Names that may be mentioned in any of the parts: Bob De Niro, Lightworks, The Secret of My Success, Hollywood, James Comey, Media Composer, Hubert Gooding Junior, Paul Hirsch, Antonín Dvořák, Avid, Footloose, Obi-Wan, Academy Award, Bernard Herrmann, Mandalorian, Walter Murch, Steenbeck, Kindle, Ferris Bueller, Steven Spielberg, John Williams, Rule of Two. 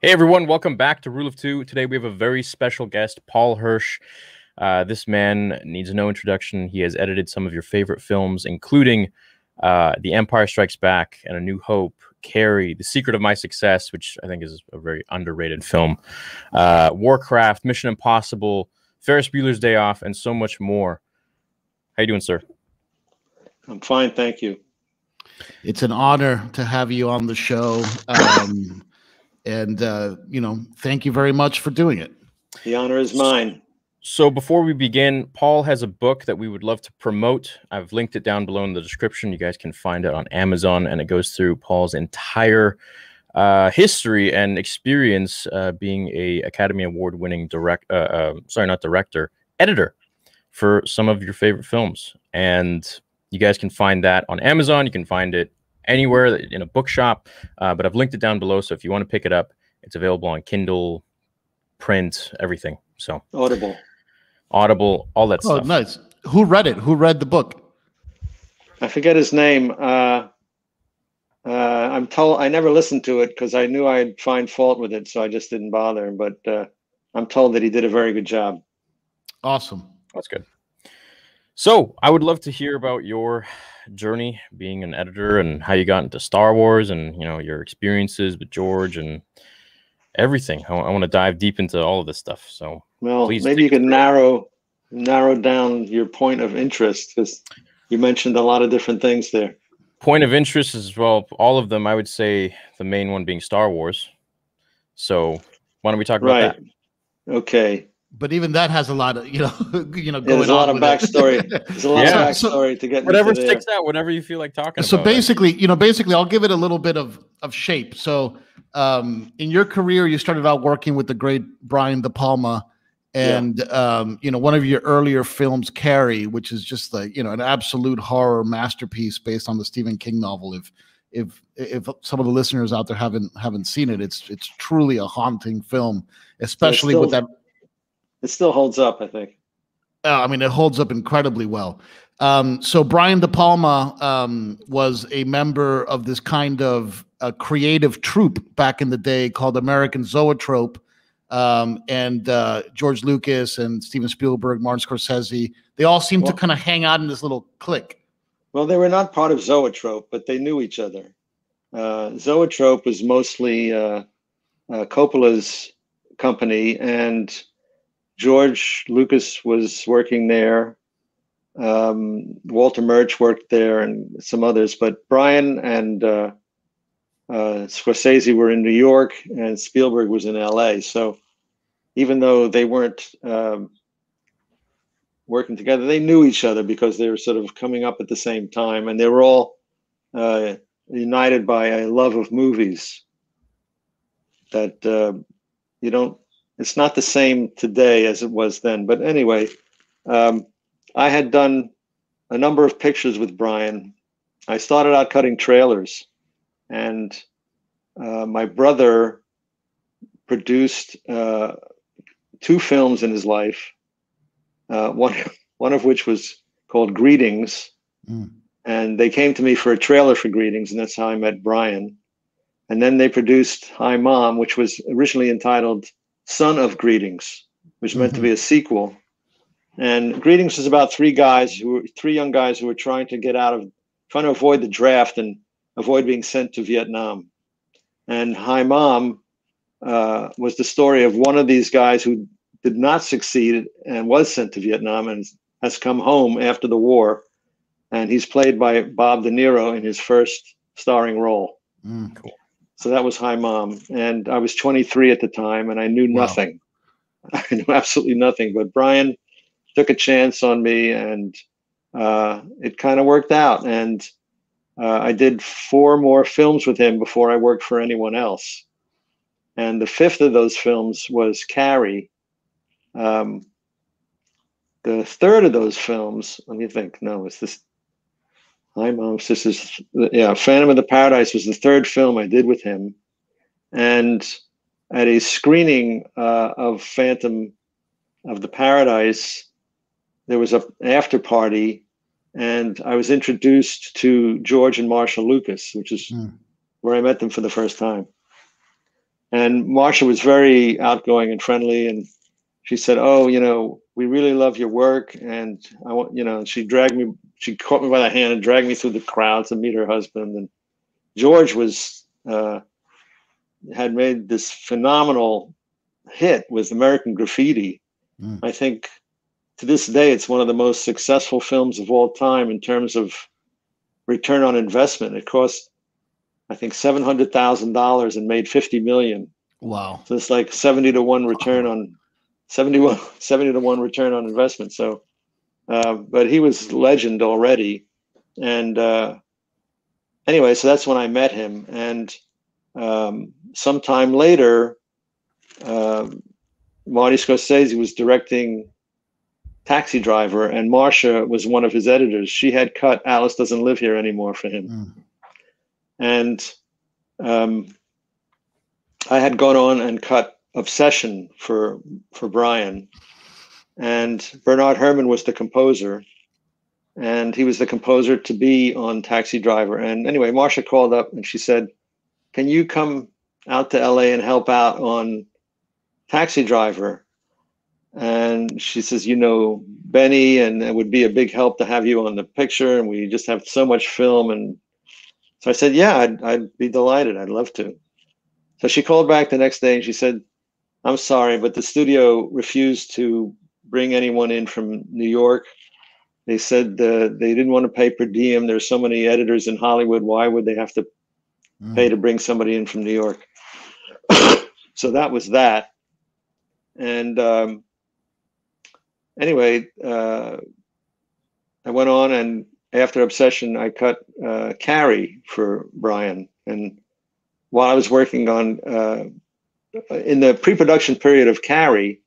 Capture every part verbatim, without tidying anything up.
Hey everyone, welcome back to Rule of Two. Today we have a very special guest, Paul Hirsch. Uh, this man needs no introduction. He has edited some of your favorite films, including uh, The Empire Strikes Back and A New Hope, Carrie, The Secret of My Success, which I think is a very underrated film, uh, Warcraft, Mission Impossible, Ferris Bueller's Day Off, and so much more. How you doing, sir? I'm fine, thank you. It's an honor to have you on the show. Um, And, uh, you know, thank you very much for doing it. The honor is mine. So before we begin, Paul has a book that we would love to promote. I've linked it down below in the description. You guys can find it on Amazon, and it goes through Paul's entire uh, history and experience uh, being a Academy Award winning direct, uh, uh, sorry, not director, editor for some of your favorite films. And you guys can find that on Amazon. You can find it anywhere in a bookshop, uh, but I've linked it down below. So if you want to pick it up, it's available on Kindle, print, everything. So Audible, Audible, all that oh, stuff. Oh, nice. Who read it? Who read the book? I forget his name. Uh, uh, I'm told I never listened to it because I knew I'd find fault with it, so I just didn't bother him. But uh, I'm told that he did a very good job. Awesome. That's good. So I would love to hear about your journey being an editor and how you got into Star Wars and, you know, your experiences with George and everything. I, I want to dive deep into all of this stuff. So, well, maybe you can narrow narrow down your point of interest, because you mentioned a lot of different things there. Point of interest as well, all of them. I would say the main one being Star Wars. So why don't we talk about that? Right. Okay. But even that has a lot of, you know, you know, going there's a lot on of backstory. There's a lot yeah. of backstory to get whatever into sticks there. out, whatever you feel like talking so about. So basically, it. you know, basically, I'll give it a little bit of of shape. So, um, in your career, you started out working with the great Brian De Palma, and yeah. um, you know, one of your earlier films, Carrie, which is just like, you know, an absolute horror masterpiece based on the Stephen King novel. If If if some of the listeners out there haven't haven't seen it, it's it's truly a haunting film, especially so with that. It still holds up, I think. Uh, I mean, it holds up incredibly well. Um, so Brian De Palma um, was a member of this kind of uh, creative troupe back in the day called American Zoetrope. Um, and uh, George Lucas and Steven Spielberg, Martin Scorsese, they all seemed well, to kind of hang out in this little clique. Well, they were not part of Zoetrope, but they knew each other. Uh, Zoetrope was mostly uh, uh, Coppola's company, and George Lucas was working there. Um, Walter Murch worked there and some others, but Brian and uh, uh, Scorsese were in New York and Spielberg was in L A. So even though they weren't um, working together, they knew each other because they were sort of coming up at the same time, and they were all uh, united by a love of movies that uh, you don't, it's not the same today as it was then. But anyway, um, I had done a number of pictures with Brian. I started out cutting trailers, and uh, my brother produced uh, two films in his life, uh, one, one of which was called Greetings. Mm. And they came to me for a trailer for Greetings, and that's how I met Brian. And then they produced Hi Mom, which was originally entitled Son of Greetings, which meant to be a sequel. And Greetings is about three guys who were three young guys who were trying to get out of, trying to avoid the draft and avoid being sent to Vietnam. And Hi Mom uh, was the story of one of these guys who did not succeed and was sent to Vietnam and has come home after the war. And he's played by Bob De Niro in his first starring role. Mm, cool. So that was Hi Mom, and I was twenty-three at the time, and I knew nothing. Wow. I knew absolutely nothing, but Brian took a chance on me, and uh, it kind of worked out. And uh, I did four more films with him before I worked for anyone else. And the fifth of those films was Carrie. Um, the third of those films, let me think, no, it's this. Hi Mom, this is, yeah, Phantom of the Paradise was the third film I did with him. And at a screening uh, of Phantom of the Paradise, there was a after party, and I was introduced to George and Marcia Lucas, which is mm. where I met them for the first time. And Marcia was very outgoing and friendly, and she said, "Oh, you know, we really love your work, and I want, you know." She dragged me, she caught me by the hand and dragged me through the crowd to meet her husband. And George was uh, had made this phenomenal hit with American Graffiti. Mm. I think to this day, it's one of the most successful films of all time in terms of return on investment. It cost, I think, seven hundred thousand dollars and made fifty million. Wow. So it's like seventy to one return on seventy to one return on investment. So, uh, but he was legend already. And uh, anyway, so that's when I met him. And um, sometime later, uh, Martin Scorsese was directing Taxi Driver, and Marcia was one of his editors. She had cut Alice Doesn't Live Here Anymore for him. Mm. And um, I had gone on and cut Obsession for for Brian. And Bernard Herrmann was the composer. And he was the composer to be on Taxi Driver. And anyway, Marcia called up and she said, "Can you come out to L A and help out on Taxi Driver?" And she says, "You know, Benny, and it would be a big help to have you on the picture. And we just have so much film." And so I said, "Yeah, I'd, I'd be delighted. I'd love to." So she called back the next day and she said, "I'm sorry, but the studio refused to bring anyone in from New York. They said uh, they didn't want to pay per diem. There's so many editors in Hollywood. Why would they have to mm. pay to bring somebody in from New York?" So that was that. And um, anyway, uh, I went on, and after Obsession, I cut uh, Carrie for Brian. And while I was working on, uh, in the pre-production period of Carrie,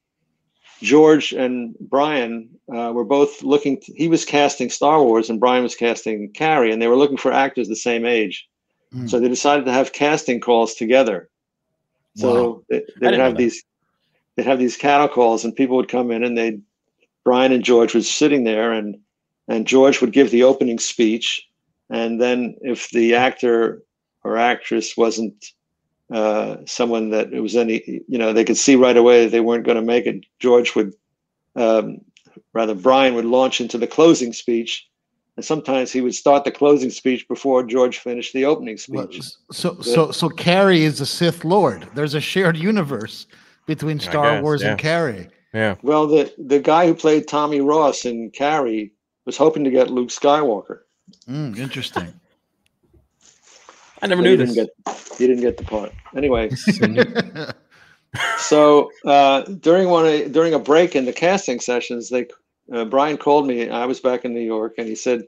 George and Brian uh, were both looking, to, he was casting Star Wars and Brian was casting Carrie, and they were looking for actors the same age. Mm. So they decided to have casting calls together. So wow. they, they'd have these, they'd have these cattle calls, and people would come in, and they'd, Brian and George was sitting there, and And George would give the opening speech, and then if the actor or actress wasn't uh, someone that it was any, you know, they could see right away that they weren't going to make it, George would, um, rather Brian would launch into the closing speech, and sometimes he would start the closing speech before George finished the opening speech. So, so, so, so Carrie is a Sith Lord. There's a shared universe between Star guess, Wars yeah. and Carrie. Yeah. Well, the the guy who played Tommy Ross in Carrie was hoping to get Luke Skywalker. Mm, interesting. I never so knew he this. Didn't get, he didn't get the part. Anyway, so uh, during one uh, during a break in the casting sessions, they uh, Brian called me. I was back in New York, and he said,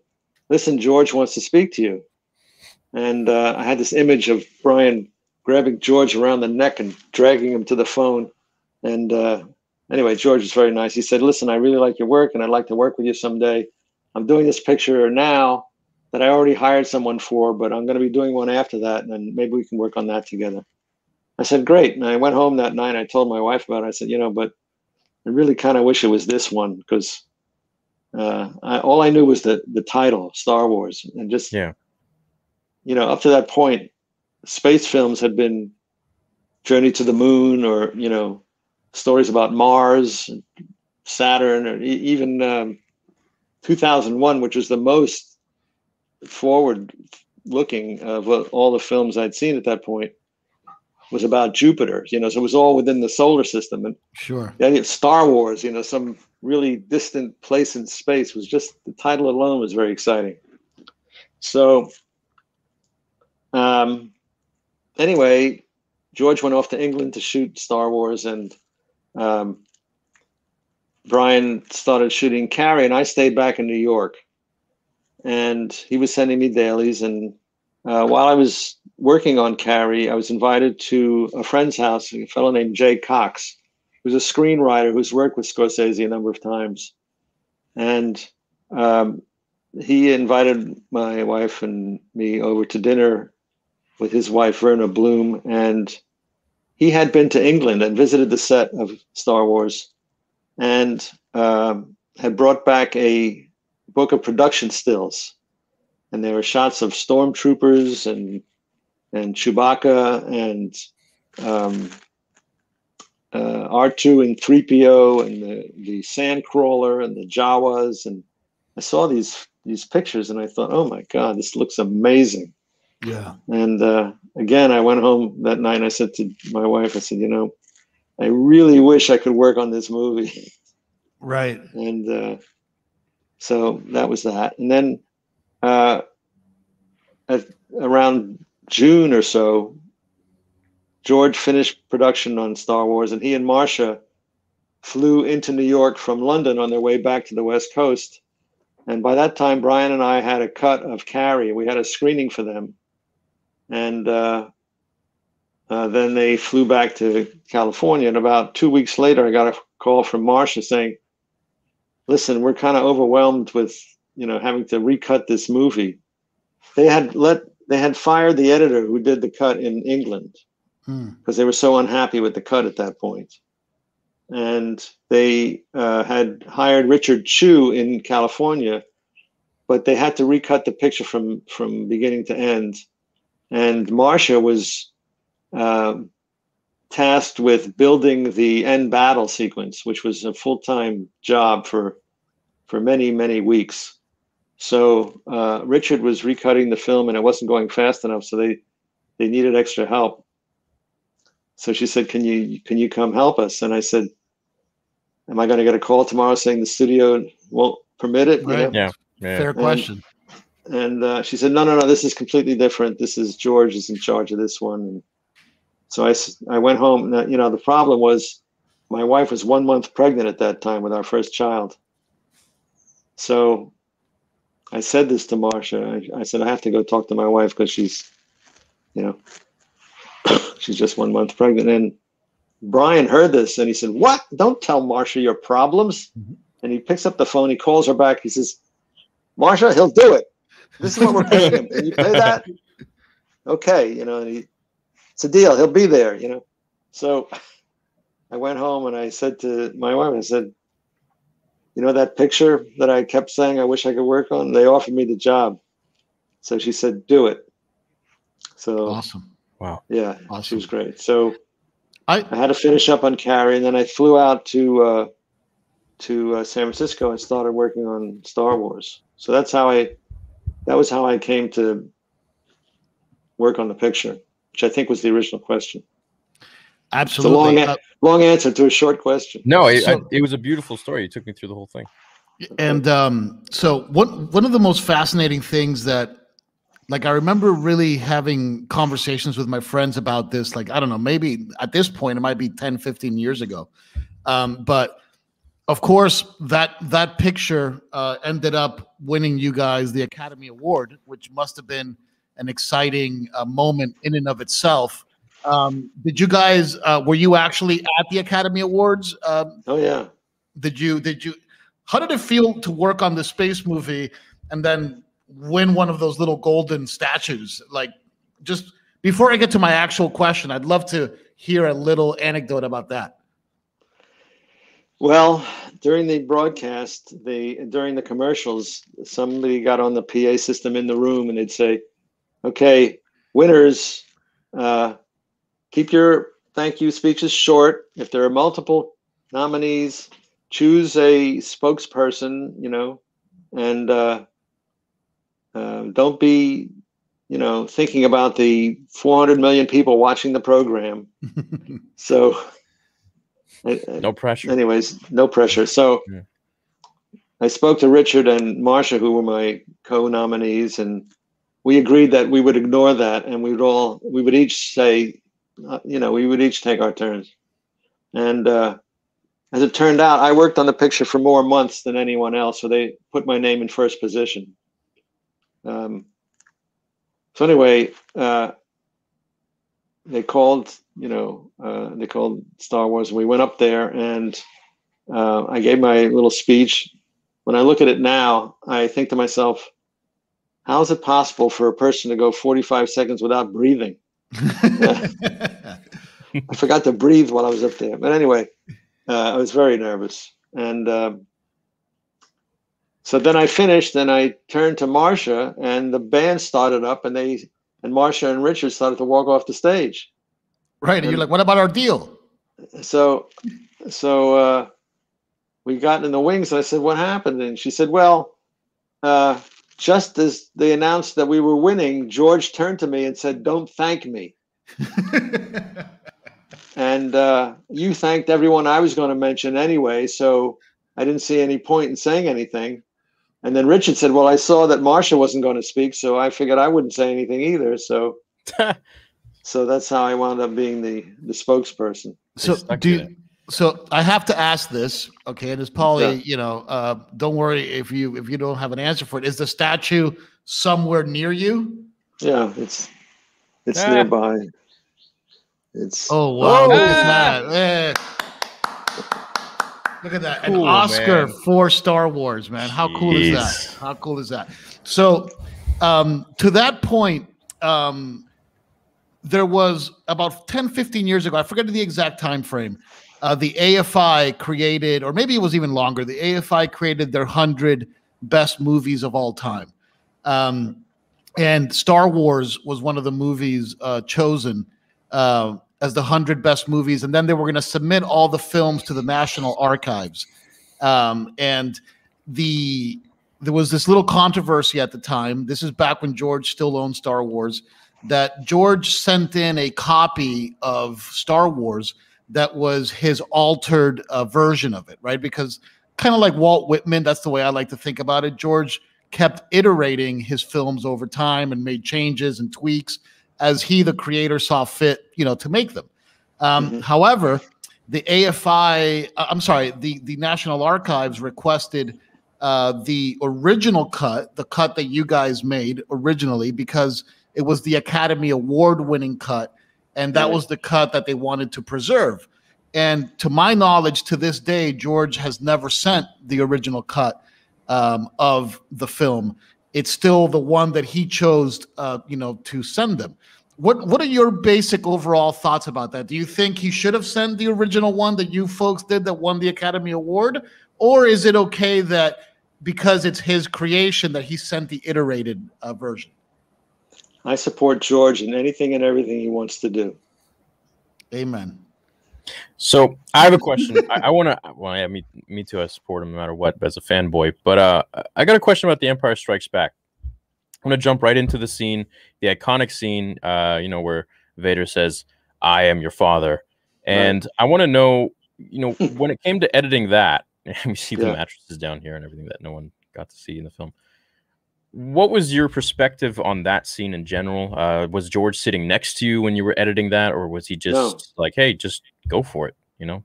"Listen, George wants to speak to you." And uh, I had this image of Brian grabbing George around the neck and dragging him to the phone. And uh, anyway, George was very nice. He said, "Listen, I really like your work, and I'd like to work with you someday. I'm doing this picture now that I already hired someone for, but I'm going to be doing one after that, and then maybe we can work on that together." I said, "Great." And I went home that night. I told my wife about it. I said, "You know, but I really kind of wish it was this one, because uh, I, all I knew was the, the title, Star Wars." And just, yeah. you know, up to that point, space films had been Journey to the Moon, or, you know, stories about Mars, Saturn, or even... Um, two thousand one, which was the most forward-looking of all the films I'd seen at that point, was about Jupiter. You know, so it was all within the solar system, and sure, the idea of Star Wars, you know, some really distant place in space, was just the title alone was very exciting. So, um, anyway, George went off to England to shoot Star Wars, and um, Brian started shooting Carrie, and I stayed back in New York, and he was sending me dailies. And uh, while I was working on Carrie, I was invited to a friend's house, a fellow named Jay Cox, who's a screenwriter who's worked with Scorsese a number of times. And um, he invited my wife and me over to dinner with his wife, Verna Bloom. And he had been to England and visited the set of Star Wars, and uh, had brought back a book of production stills, and there were shots of stormtroopers and and Chewbacca and um, uh, R two and three P O and the, the Sandcrawler and the Jawas. And I saw these these pictures and I thought, oh my God, this looks amazing. Yeah. And uh, again, I went home that night and I said to my wife, I said, you know, I really wish I could work on this movie. Right. And uh, so that was that. And then uh, at, around June or so, George finished production on Star Wars, and he and Marcia flew into New York from London on their way back to the West Coast. And by that time, Brian and I had a cut of Carrie. We had a screening for them. And uh, uh, then they flew back to California. And about two weeks later, I got a call from Marcia saying, listen, we're kind of overwhelmed with, you know, having to recut this movie. They had let they had fired the editor who did the cut in England because hmm. they were so unhappy with the cut at that point. And they uh, had hired Richard Chew in California, but they had to recut the picture from, from beginning to end. And Marcia was uh, tasked with building the end battle sequence, which was a full-time job for, for many, many weeks. So uh, Richard was recutting the film and it wasn't going fast enough, so they, they needed extra help. So she said, can you can you come help us? And I said, am I going to get a call tomorrow saying the studio won't permit it? Right. You know? Yeah. yeah. Fair and, question. And uh, she said, no, no, no, this is completely different. This is George is in charge of this one. And so I, I went home. And, you know, the problem was my wife was one month pregnant at that time with our first child. So I said this to Marcia. I, I said, I have to go talk to my wife because she's, you know, she's just one month pregnant. And Brian heard this and he said, what? Don't tell Marcia your problems. Mm-hmm. And he picks up the phone. He calls her back. He says, Marcia, he'll do it. This is what we're paying him. Can you pay that? Okay. You know, and he, it's a deal. He'll be there, you know? So I went home and I said to my wife, I said, you know, that picture that I kept saying I wish I could work on, they offered me the job. So she said, do it. So awesome. Wow. Yeah, awesome. She was great. So I, I had to finish up on Carrie, and then I flew out to uh, to uh, San Francisco and started working on Star Wars. So that's how I that was how I came to work on the picture, which I think was the original question. Absolutely, it's a long, long answer to a short question. No, it, so, I, it was a beautiful story. You took me through the whole thing. And um, so one one of the most fascinating things that. Like, I remember really having conversations with my friends about this. Like, I don't know, maybe at this point, it might be ten, fifteen years ago. Um, but, of course, that that picture uh, ended up winning you guys the Academy Award, which must have been an exciting uh, moment in and of itself. Um, did you guys, uh, were you actually at the Academy Awards? Um, oh, yeah. Did you, did you, how did it feel to work on the space movie and then win one of those little golden statues? Like, just before I get to my actual question, I'd love to hear a little anecdote about that. Well, during the broadcast, the during the commercials, somebody got on the P A system in the room and they'd say, okay, winners, uh, keep your thank you speeches short. If there are multiple nominees, choose a spokesperson, you know, and uh, Uh, don't be, you know, thinking about the four hundred million people watching the program. So I, no pressure. Anyways, no pressure. So yeah. I spoke to Richard and Marcia, who were my co-nominees, and we agreed that we would ignore that, and we would all we would each say, uh, you know, we would each take our turns. And uh, as it turned out, I worked on the picture for more months than anyone else, so they put my name in first position. Um, so anyway, uh, they called, you know, uh, they called Star Wars, and we went up there, and uh, I gave my little speech. When I look at it now, I think to myself, how is it possible for a person to go forty-five seconds without breathing? I forgot to breathe while I was up there. But anyway, uh, I was very nervous. And, um, so then I finished, and I turned to Marcia, and the band started up, and they and Marcia and Richard started to walk off the stage. Right. And, and you're like, what about our deal? So, so uh, we got in the wings. And I said, what happened? And she said, well, uh, just as they announced that we were winning, George turned to me and said, don't thank me. And uh, you thanked everyone I was going to mention anyway, so I didn't see any point in saying anything. And then Richard said, well, I saw that Marcia wasn't going to speak, so I figured I wouldn't say anything either. So so that's how I wound up being the, the spokesperson. So do you, so I have to ask this, okay, and it's probably, yeah. you know, uh, don't worry if you if you don't have an answer for it. Is the statue somewhere near you? Yeah, it's it's ah. nearby. It's oh wow! Oh, look, at that. Ah. Look at that! Cool, an Oscar man. for Star Wars, man. How Jeez. cool is that? How cool is that? So, um, to that point, um, there was about ten, fifteen years ago. I forget the exact time frame. Uh, the A F I created, or maybe it was even longer. The A F I created their hundred best movies of all time, um, and Star Wars was one of the movies uh, chosen. Uh, as the hundred best movies, and then they were going to submit all the films to the National Archives. Um, and the there was this little controversy at the time. This is back when George still owned Star Wars, that George sent in a copy of Star Wars that was his altered uh, version of it, right? Because kind of like Walt Whitman, that's the way I like to think about it. George kept iterating his films over time and made changes and tweaks as he, the creator, saw fit, you know, to make them. Um, mm-hmm. However, the A F I, I'm sorry, the, the National Archives requested uh, the original cut, the cut that you guys made originally, because it was the Academy Award-winning cut, and that mm-hmm. was the cut that they wanted to preserve. And to my knowledge, to this day, George has never sent the original cut um, of the film. It's still the one that he chose, uh, you know, to send them. What What are your basic overall thoughts about that? Do you think he should have sent the original one that you folks did that won the Academy Award? Or is it okay that because it's his creation that he sent the iterated uh, version? I support George in anything and everything he wants to do. Amen. So I have a question. I, I want to. Well, yeah, me, me too. I support him no matter what, as a fanboy. But uh, I got a question about The Empire Strikes Back. I'm gonna jump right into the scene, the iconic scene. Uh, you know where Vader says, "I am your father," and right. I want to know, you know, when it came to editing that, and we see yeah. the mattresses down here and everything that no one got to see in the film. What was your perspective on that scene in general? Uh, was George sitting next to you when you were editing that, or was he just no. like, hey, just go for it, you know?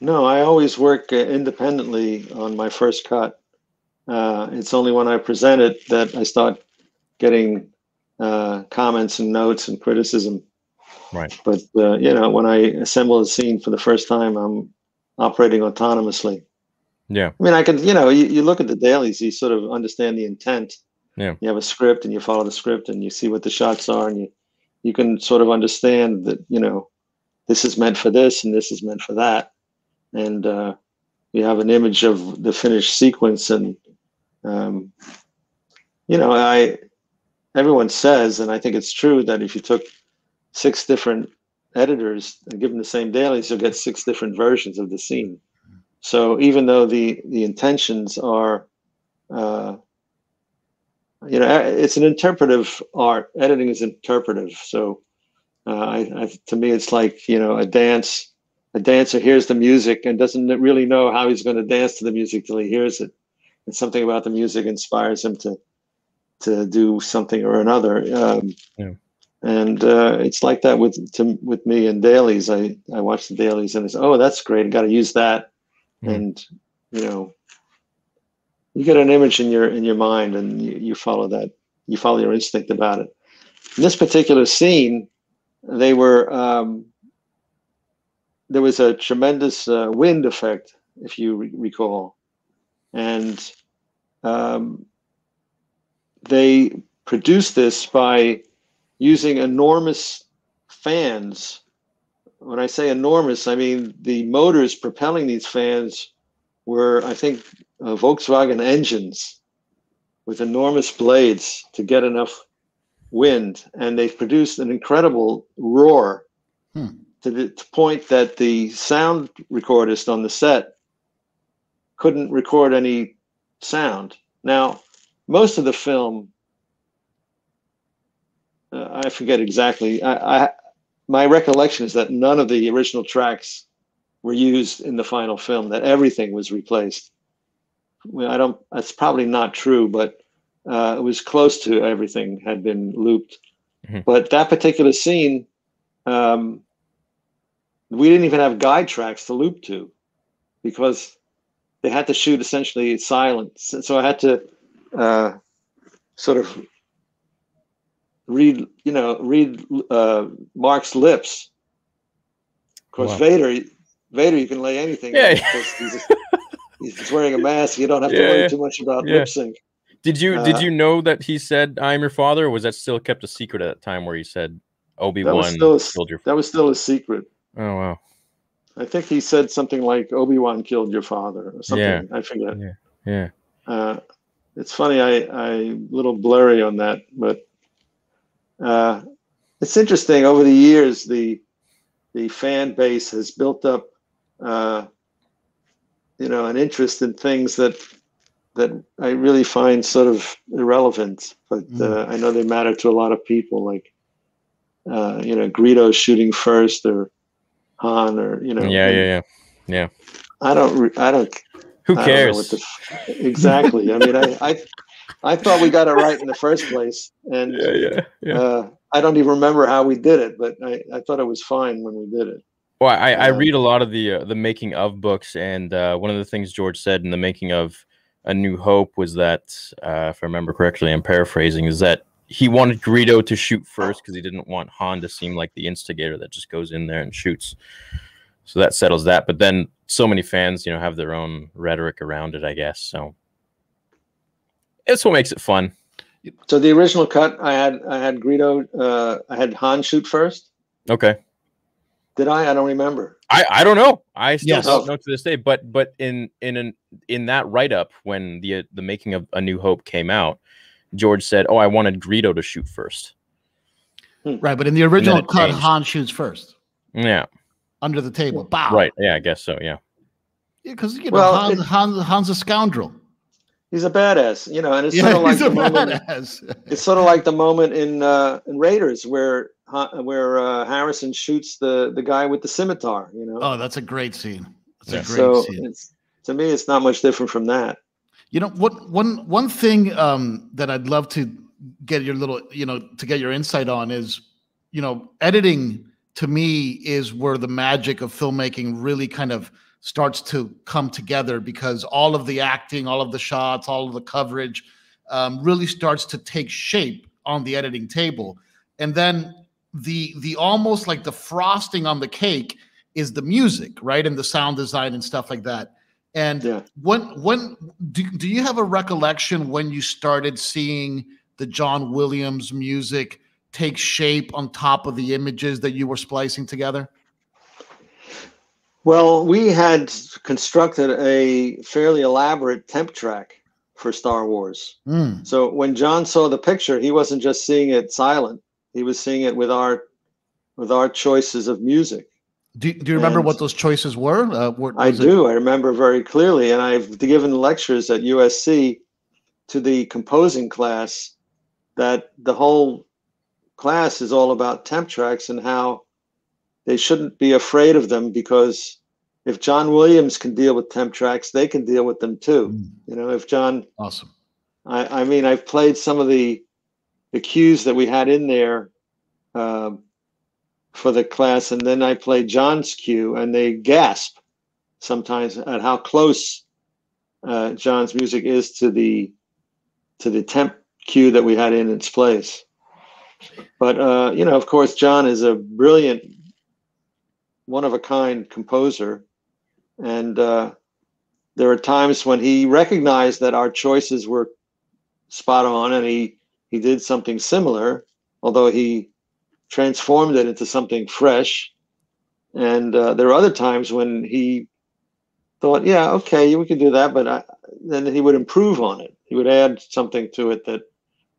No, I always work uh, independently on my first cut. Uh, it's only when I present it that I start getting uh, comments and notes and criticism. Right. But, uh, you know, when I assemble a scene for the first time, I'm operating autonomously. Yeah. I mean, I can, you know, you, you look at the dailies, you sort of understand the intent. Yeah. You have a script and you follow the script and you see what the shots are and you, you can sort of understand that, you know, this is meant for this and this is meant for that. And uh, you have an image of the finished sequence. And, um, you know, I everyone says, and I think it's true, that if you took six different editors and give them the same dailies, you'll get six different versions of the scene. So even though the, the intentions are, uh, you know, it's an interpretive art. Editing is interpretive. So, uh, I, I, to me, it's like, you know, a dance, a dancer hears the music and doesn't really know how he's going to dance to the music till he hears it. And something about the music inspires him to, to do something or another. Um, yeah. And, uh, it's like that with, to, with me and dailies. I, I watch the dailies and it's, oh, that's great. I got to use that. Mm. And, you know, you get an image in your in your mind, and you, you follow that. You follow your instinct about it. In this particular scene, they were um, there was a tremendous uh, wind effect, if you re recall, and um, they produced this by using enormous fans. When I say enormous, I mean the motors propelling these fans were, I think, Uh, Volkswagen engines with enormous blades to get enough wind, and they've produced an incredible roar. Hmm. to the to point that the sound recordist on the set couldn't record any sound. Now, most of the film, uh, I forget exactly. I, I my recollection is that none of the original tracks were used in the final film, that everything was replaced. I don't, that's probably not true, but uh, it was close to everything had been looped. Mm-hmm. But that particular scene, um, we didn't even have guide tracks to loop to, because they had to shoot essentially silent. So I had to uh, sort of read, you know, read uh, Mark's lips. Of course, wow. Vader, Vader, you can lay anything. Yeah. He's, he's wearing a mask. You don't have to yeah, worry yeah. too much about yeah. lip sync. Did you uh, did you know that he said "I'm your father"? Or was that still kept a secret at that time? Where he said Obi-Wan killed your father. That was still a secret. Oh wow. I think he said something like Obi-Wan killed your father or something. Yeah. I forget. Yeah. yeah. Uh, it's funny. I, I little blurry on that, but uh, it's interesting. Over the years, the the fan base has built up, uh, you know, an interest in things that that I really find sort of irrelevant, but mm. uh, I know they matter to a lot of people. Like, uh, you know, Greedo shooting first, or Han, or you know, yeah, yeah, yeah, yeah. I don't, I don't. Who cares? I don't know what the, exactly. I mean, I, I, I thought we got it right in the first place, and yeah, yeah, yeah. Uh, I don't even remember how we did it, but I, I thought it was fine when we did it. Well, I, uh, I read a lot of the uh, the making of books, and uh, one of the things George said in the making of A New Hope was that, uh, if I remember correctly, I'm paraphrasing, is that he wanted Greedo to shoot first because he didn't want Han to seem like the instigator that just goes in there and shoots. So that settles that. But then so many fans, you know, have their own rhetoric around it, I guess. So it's what makes it fun. So the original cut, I had I had Greedo, uh, I had Han shoot first. Okay. Did I? I don't remember. I, I don't know. I still yes. don't know to this day. But but in in an, in that write up when the uh, the making of A New Hope came out, George said, "Oh, I wanted Greedo to shoot first." Hmm. Right, but in the original cut, changed. Han shoots first. Yeah, under the table. Bow. Right. Yeah, I guess so. Yeah. Yeah, because you know well, Han, it, Han Han's a scoundrel. He's a badass, you know, and it's yeah, sort of like the moment. It's sort of like the moment in uh, in Raiders where. Where uh, Harrison shoots the the guy with the scimitar, you know. Oh, that's a great scene. That's yeah. a great so scene. It's, to me, it's not much different from that. You know, what one one thing um, that I'd love to get your little, you know, to get your insight on is, you know, editing to me is where the magic of filmmaking really kind of starts to come together, because all of the acting, all of the shots, all of the coverage, um, really starts to take shape on the editing table, and then. The the almost like the frosting on the cake is the music, right, and the sound design and stuff like that. And yeah. when when do, do you have a recollection when you started seeing the John Williams music take shape on top of the images that you were splicing together? Well, we had constructed a fairly elaborate temp track for Star Wars. Mm. So when John saw the picture, he wasn't just seeing it silent. He was seeing it with our, with our choices of music. Do, do you remember and what those choices were? Uh, what, I do. It? I remember very clearly, and I've given lectures at U S C to the composing class. That the whole class is all about temp tracks and how they shouldn't be afraid of them, because if John Williams can deal with temp tracks, they can deal with them too. Mm. You know, if John. Awesome. I, I mean, I've played some of the. The cues that we had in there uh, for the class, and then I play John's cue, and they gasp sometimes at how close uh, John's music is to the to the temp cue that we had in its place. But uh, you know, of course, John is a brilliant, one-of-a-kind composer, and uh, there are times when he recognized that our choices were spot on, and he. He did something similar, although he transformed it into something fresh. And uh, there are other times when he thought, yeah, okay, we can do that, but I, then he would improve on it. He would add something to it that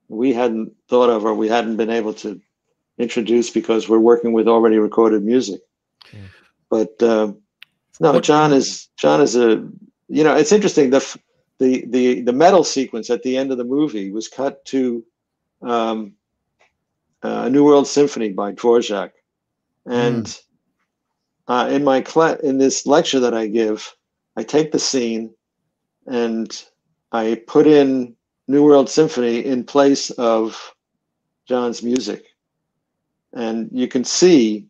we hadn't thought of or we hadn't been able to introduce because we're working with already recorded music. Yeah. But um, no, John is John is a you know it's interesting the the the the metal sequence at the end of the movie was cut to um, uh, A New World Symphony by Dvořák, and mm. uh, in my cl- in this lecture that I give, I take the scene and I put in New World Symphony in place of John's music. And you can see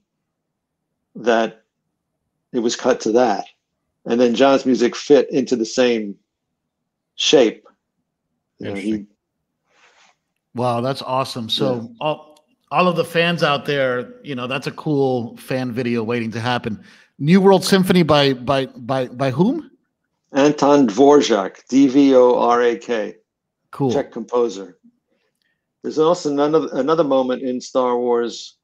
that it was cut to that. And then John's music fit into the same shape. You know, he... Wow, that's awesome. So yeah. all, all of the fans out there, you know, that's a cool fan video waiting to happen. New World Symphony by by by by whom? Antonín Dvořák, D V O R A K. Cool. Czech composer. There's also another, another moment in Star Wars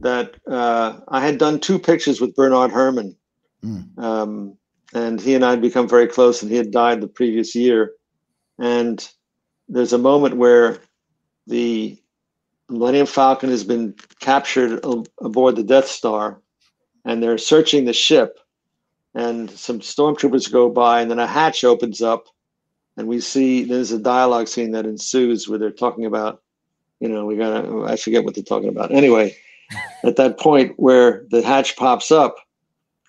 that uh, I had done two pictures with Bernard Herrmann. Mm. Um, and he and I had become very close, and he had died the previous year. And there's a moment where the Millennium Falcon has been captured ab- aboard the Death Star, and they're searching the ship. And some stormtroopers go by, and then a hatch opens up, and we see there's a dialogue scene that ensues where they're talking about, you know, we gotta, I forget what they're talking about. Anyway, at that point where the hatch pops up,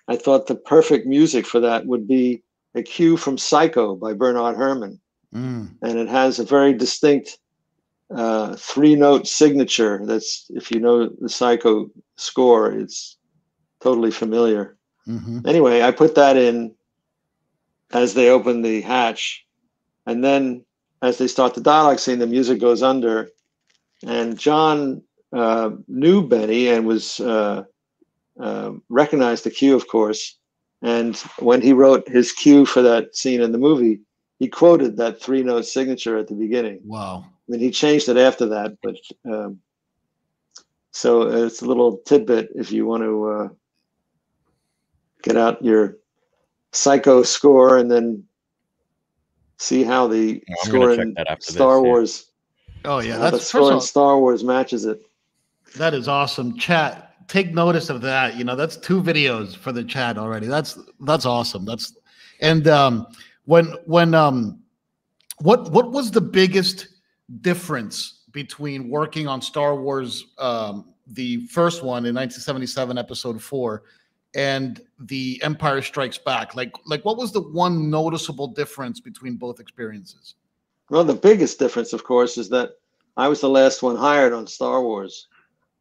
I thought the perfect music for that would be a cue from Psycho by Bernard Herrmann. Mm. And it has a very distinct uh, three-note signature. That's, if you know the Psycho score, it's totally familiar. Mm-hmm. Anyway, I put that in as they open the hatch, and then as they start the dialogue scene, the music goes under, and John uh, knew Benny and was uh, uh, recognized the cue, of course, and when he wrote his cue for that scene in the movie, he quoted that three-note signature at the beginning. Wow. I mean, he changed it after that, but um, so it's a little tidbit if you want to uh, get out your Psycho score and then see how the yeah, score in Star this, Wars. Yeah. Oh yeah, that's the score all, in Star Wars matches it. That is awesome, chat. Take notice of that. You know, that's two videos for the chat already. That's that's awesome. That's and um, when when um, what what was the biggest difference between working on Star Wars, um, the first one in nineteen seventy-seven, Episode Four, and the Empire Strikes Back? Like, like, what was the one noticeable difference between both experiences? Well, the biggest difference, of course, is that I was the last one hired on Star Wars.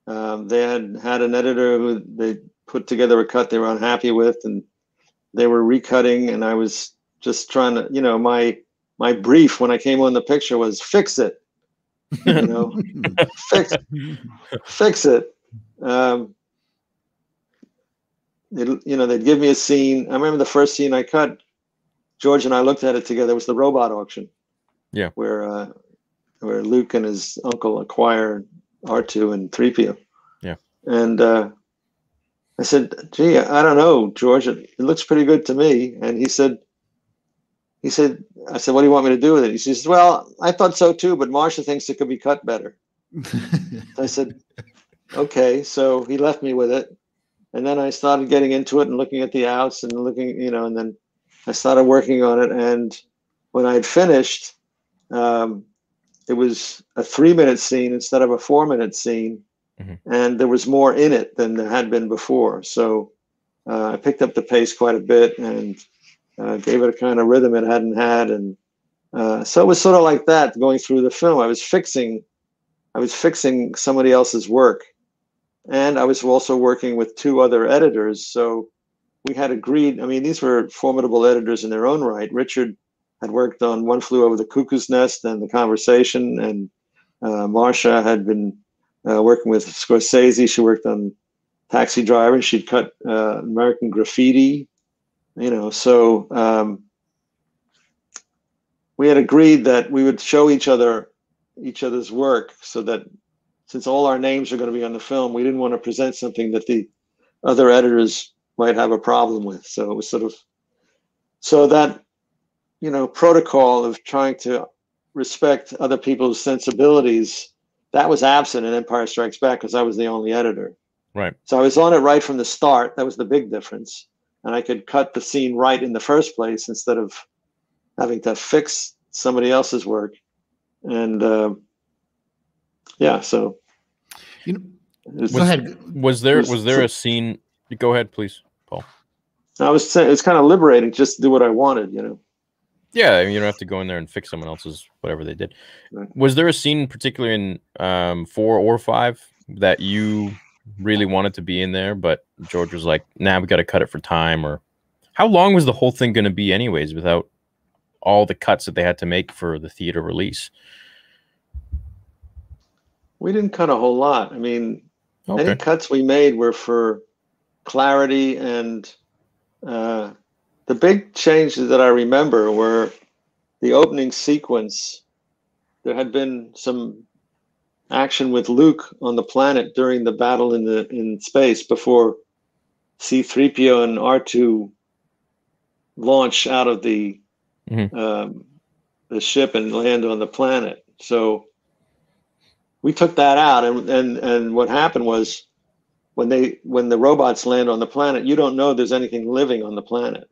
Um, they had had an editor who they put together a cut they were unhappy with, and they were recutting, and I was just trying to, you know, my my brief when I came on the picture was fix it, you know, fix, fix it. Um, It, you know, they'd give me a scene. I remember the first scene I cut, George and I looked at it together. It was the robot auction. Yeah. Where uh, where Luke and his uncle acquire R two and three P O. Yeah. And uh, I said, gee, I don't know, George. It, it looks pretty good to me. And he said, he said, I said, what do you want me to do with it? He says, well, I thought so too, but Marcia thinks it could be cut better. I said, okay. So he left me with it. And then I started getting into it and looking at the outs and looking, you know, and then I started working on it. And when I had finished, um, it was a three-minute scene instead of a four-minute scene. Mm-hmm. And there was more in it than there had been before. So uh, I picked up the pace quite a bit and uh, gave it a kind of rhythm it hadn't had. And uh, so it was sort of like that going through the film. I was fixing, I was fixing somebody else's work. And I was also working with two other editors, so we had agreed. I mean, these were formidable editors in their own right. Richard had worked on One Flew Over the Cuckoo's Nest and The Conversation, and uh, Marcia had been uh, working with Scorsese. She worked on Taxi Driver. She'd cut uh, American Graffiti, you know. So um, we had agreed that we would show each other each other's work so that, since all our names are going to be on the film, we didn't want to present something that the other editors might have a problem with. So it was sort of, so that, you know, protocol of trying to respect other people's sensibilities, that was absent in Empire Strikes Back because I was the only editor. Right. So I was on it right from the start. That was the big difference. And I could cut the scene right in the first place instead of having to fix somebody else's work. And uh, yeah, so. You know, was, go ahead. Was there, was, was there a scene? Go ahead, please, Paul. I was saying it's kind of liberating just to do what I wanted, you know. Yeah, I mean, you don't have to go in there and fix someone else's whatever they did. Right. Was there a scene, particularly in um, four or five, that you really wanted to be in there, but George was like, "Nah, we got to cut it for time." Or how long was the whole thing going to be, anyways, without all the cuts that they had to make for the theater release? We didn't cut a whole lot. I mean, okay. Any cuts we made were for clarity, and uh, the big changes that I remember were the opening sequence. There had been some action with Luke on the planet during the battle in the in space before C three P O and R two launch out of the mm-hmm. um, the ship and land on the planet. So we took that out, and and and what happened was when they when the robots land on the planet, you don't know there's anything living on the planet.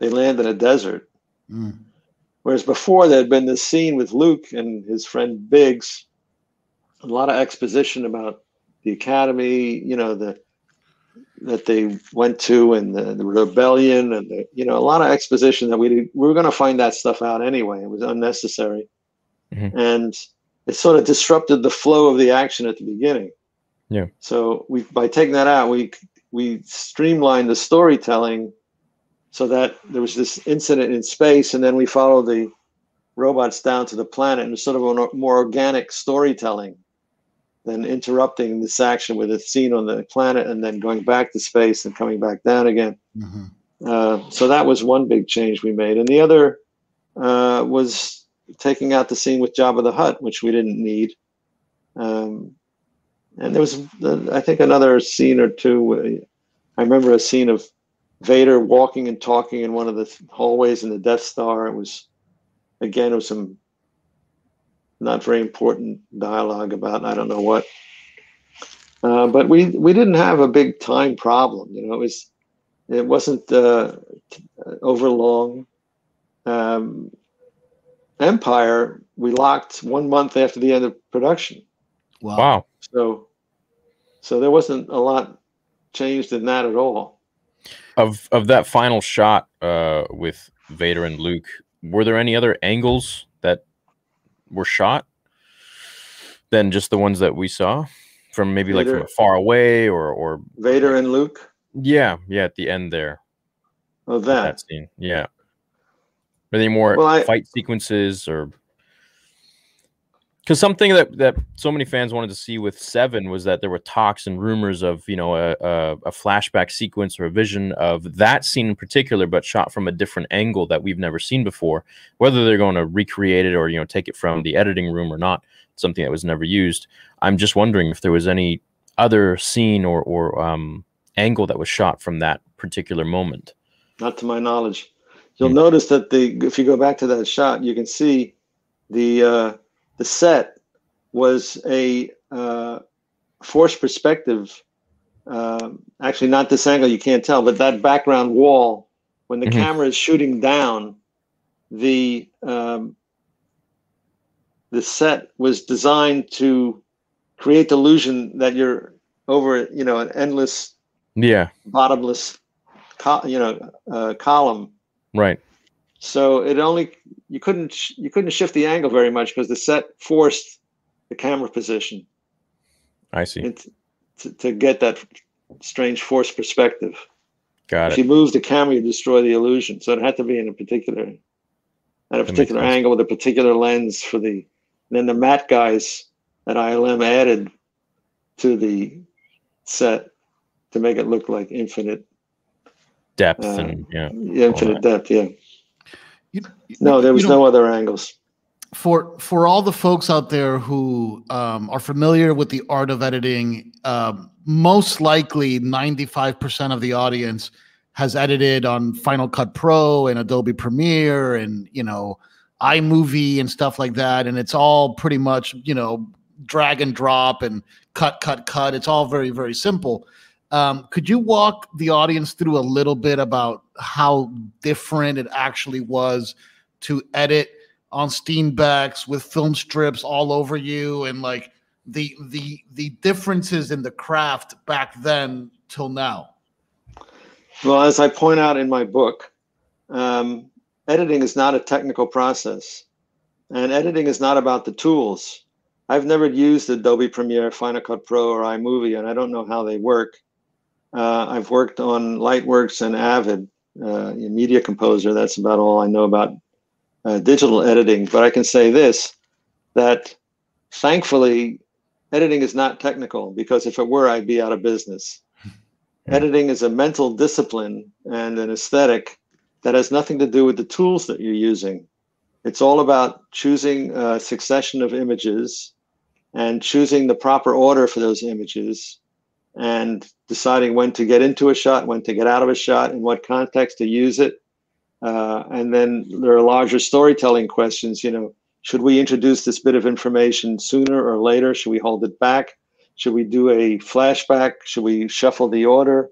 They land in a desert. Mm. Whereas before there had been this scene with Luke and his friend Biggs. A lot of exposition about the academy, you know, the that they went to, and the, the rebellion, and the, you know, a lot of exposition that we did, we were going to find that stuff out anyway. It was unnecessary, mm-hmm. and it sort of disrupted the flow of the action at the beginning. Yeah. So we, by taking that out, we we streamlined the storytelling so that there was this incident in space, and then we follow the robots down to the planet, and sort of a more organic storytelling. Then interrupting this action with a scene on the planet, and then going back to space and coming back down again. Mm-hmm. Uh, so that was one big change we made. And the other uh, was taking out the scene with Jabba the Hutt, which we didn't need. Um, and there was, uh, I think, another scene or two. I remember a scene of Vader walking and talking in one of the hallways in the Death Star. It was, again, it was some not very important dialogue about I don't know what, uh, but we we didn't have a big time problem. You know, it was it wasn't uh, over long. Um, Empire we locked one month after the end of production. Wow! wow. So so there wasn't a lot changed in that at all. Of of that final shot uh, with Vader and Luke, were there any other angles that were shot than just the ones that we saw from maybe Vader, like from far away or or Vader and Luke? Yeah, yeah, at the end there. Oh, that, that scene. Yeah. Are there any more well, I, fight sequences or? Because something that that so many fans wanted to see with Seven was that there were talks and rumors of you know a a, a flashback sequence or a vision of that scene in particular, but shot from a different angle that we've never seen before. Whether they're going to recreate it or you know take it from the editing room or not, something that was never used. I'm just wondering if there was any other scene or or um, angle that was shot from that particular moment. Not to my knowledge. You'll mm. notice that the if you go back to that shot, you can see the. Uh, The set was a uh, forced perspective. Uh, actually, not this angle, you can't tell, but that background wall, when the mm-hmm. camera is shooting down, the um, the set was designed to create the illusion that you're over, you know, an endless, yeah, bottomless, co- you know, uh, column, right. So it only you couldn't you couldn't shift the angle very much because the set forced the camera position. I see. To, to get that strange forced perspective. Got it. If you move the camera, you destroy the illusion. So it had to be in a particular at a particular angle with a particular lens for the. And then the matte guys at I L M added to the set to make it look like infinite depth uh, and yeah, infinite depth, yeah. You, you, no, there was you know, no other angles. For for all the folks out there who um, are familiar with the art of editing, um, most likely ninety-five percent of the audience has edited on Final Cut Pro and Adobe Premiere and you know iMovie and stuff like that, and it's all pretty much you know drag and drop and cut, cut, cut. It's all very, very simple. Um, could you walk the audience through a little bit about how different it actually was to edit on Steenbeck's with film strips all over you, and like the the the differences in the craft back then till now? Well, as I point out in my book, um, editing is not a technical process, and editing is not about the tools. I've never used Adobe Premiere, Final Cut Pro, or iMovie, and I don't know how they work. Uh, I've worked on Lightworks and Avid, uh, Media Composer. That's about all I know about uh, digital editing. But I can say this, that thankfully, editing is not technical, because if it were, I'd be out of business. Yeah. Editing is a mental discipline and an aesthetic that has nothing to do with the tools that you're using. It's all about choosing a succession of images and choosing the proper order for those images, and deciding when to get into a shot, when to get out of a shot, in what context to use it. Uh, and then there are larger storytelling questions. You know, should we introduce this bit of information sooner or later? Should we hold it back? Should we do a flashback? Should we shuffle the order?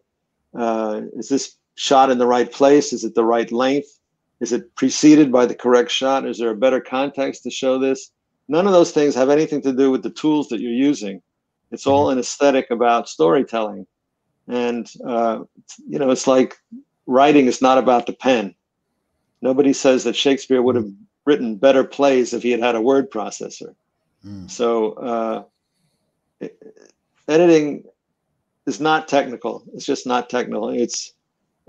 Uh, is this shot in the right place? Is it the right length? Is it preceded by the correct shot? Is there a better context to show this? None of those things have anything to do with the tools that you're using. It's all an aesthetic about storytelling. And, uh, you know, it's like writing is not about the pen. Nobody says that Shakespeare would have written better plays if he had had a word processor. Mm. So uh, it, editing is not technical. It's just not technical. It's,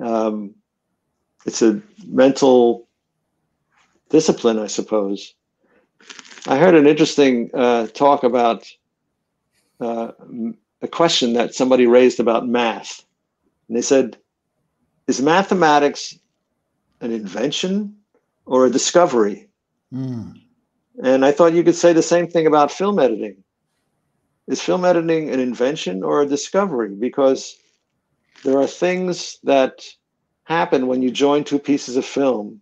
um, it's a mental discipline, I suppose. I heard an interesting uh, talk about Uh, a question that somebody raised about math. And they said, is mathematics an invention or a discovery? Mm. And I thought you could say the same thing about film editing. Is film editing an invention or a discovery? Because there are things that happen when you join two pieces of film